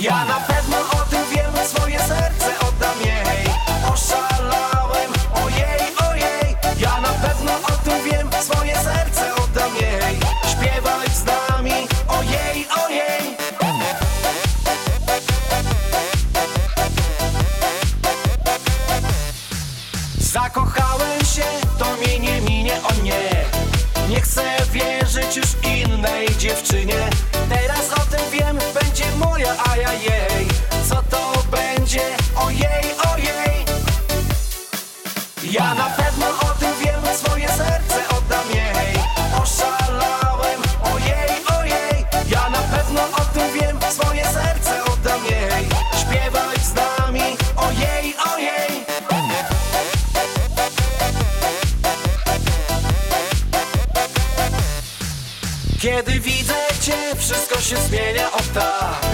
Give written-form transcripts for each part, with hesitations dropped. Ja na pewno o tym wiem, na swoje serce oddam jej. Oszalałem, ojej, ojej. Ja na pewno o tym wiem, swoje serce oddam jej. Śpiewaj z nami, ojej, ojej. Zakochałem się, to mnie nie minie, o nie. Nie chcę wierzyć już innej dziewczynie. Teraz o tym wiem, będzie moja, a ja jej. Co to będzie? Ojej, ojej. Ja na pewno o tym wiem, na swoje serce oddam jej. Oszalałem, ojej, ojej. Ja na pewno o tym wiem, swoje serce oddam jej. Śpiewaj z nami, ojej, ojej. Kiedy widzę cię, wszystko się zmienia, o tak.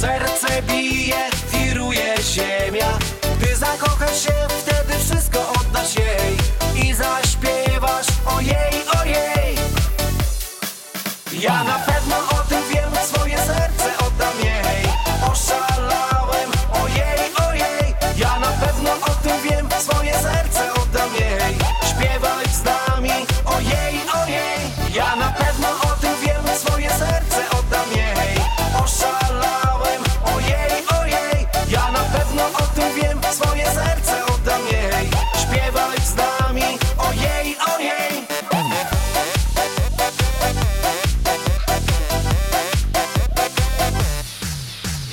Serce bije, wiruje ziemia. Gdy zakochasz się, wtedy wszystko oddasz jej i zaśpiewasz ojej, ojej. Ja na pewno o tym wiem, swoje serce oddam jej. Oszalałem, ojej, ojej. Ja na pewno o tym wiem, swoje serce oddam jej. Śpiewaj z nami, ojej, ojej. Ja na pewno o tym wiem, swoje serce oddam jej. Oszalałem, ojej, ojej. Ja na pewno o tym wiem, swoje serce oddam jej. Śpiewaj z nami, ojej, ojej.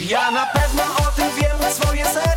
Ja na pewno o tym wiem, swoje serce.